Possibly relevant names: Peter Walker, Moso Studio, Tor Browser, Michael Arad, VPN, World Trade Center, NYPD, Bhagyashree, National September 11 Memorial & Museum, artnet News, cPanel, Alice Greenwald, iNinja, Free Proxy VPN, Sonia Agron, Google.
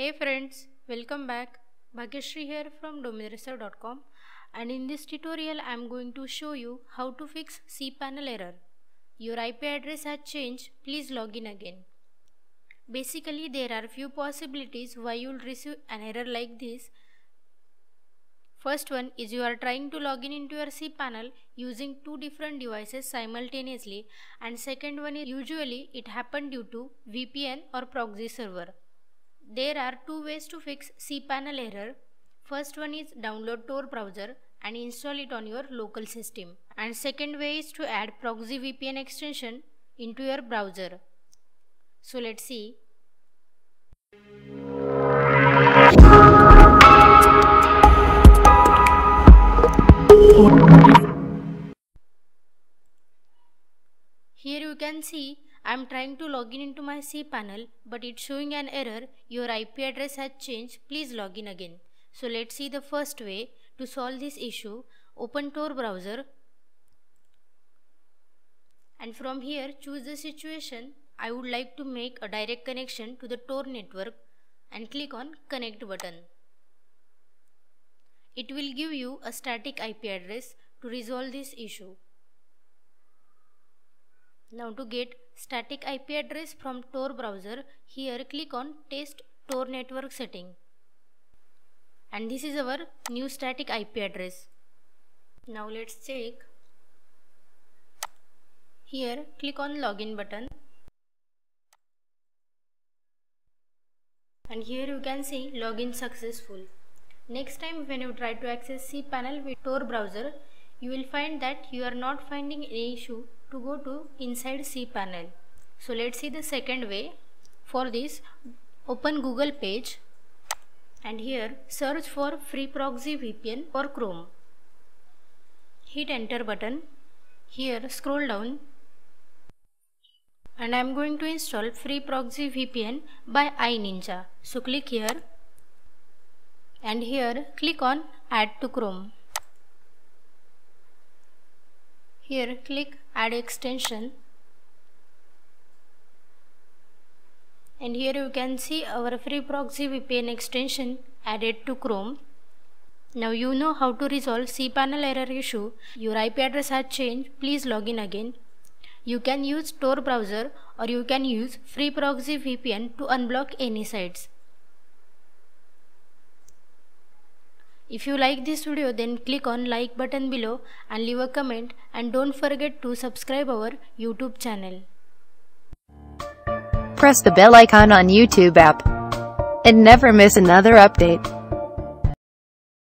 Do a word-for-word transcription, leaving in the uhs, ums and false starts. Hey friends, welcome back. Bhagyashree here from domain reserve dot com, and in this tutorial I am going to show you how to fix cPanel error. Your I P address has changed, please log in again. Basically there are few possibilities why you will receive an error like this. First one is you are trying to log in into your cPanel using two different devices simultaneously, and second one is usually it happens due to V P N or proxy server. There are two ways to fix cPanel error. First one is download Tor browser and install it on your local system. And second way is to add proxy V P N extension into your browser. So let's see. Here you can see I am trying to log in into my cPanel, but it's showing an error, your I P address has changed, please log in again. So let's see the first way to solve this issue. Open Tor browser, and from here choose the situation. I would like to make a direct connection to the Tor network and click on connect button. It will give you a static I P address to resolve this issue. Now to get static I P address from Tor browser, here click on test Tor network setting, and this is our new static I P address. Now let's check. Here click on login button, and here you can see login successful. Next time when you try to access cPanel with Tor browser, you will find that you are not finding any issue to go to inside cPanel. So let's see the second way. For this, open Google page, and here search for Free Proxy V P N or Chrome. Hit enter button. Here scroll down, and I am going to install Free Proxy V P N by iNinja. So click here, and here click on add to Chrome. Here click add extension, and here you can see our Free Proxy V P N extension added to Chrome. Now you know how to resolve cPanel error issue. Your I P address has changed, please log in again. You can use Tor browser or you can use Free Proxy V P N to unblock any sites. If you like this video, then click on like button below and leave a comment, and don't forget to subscribe our YouTube channel. Press the bell icon on YouTube app and never miss another update.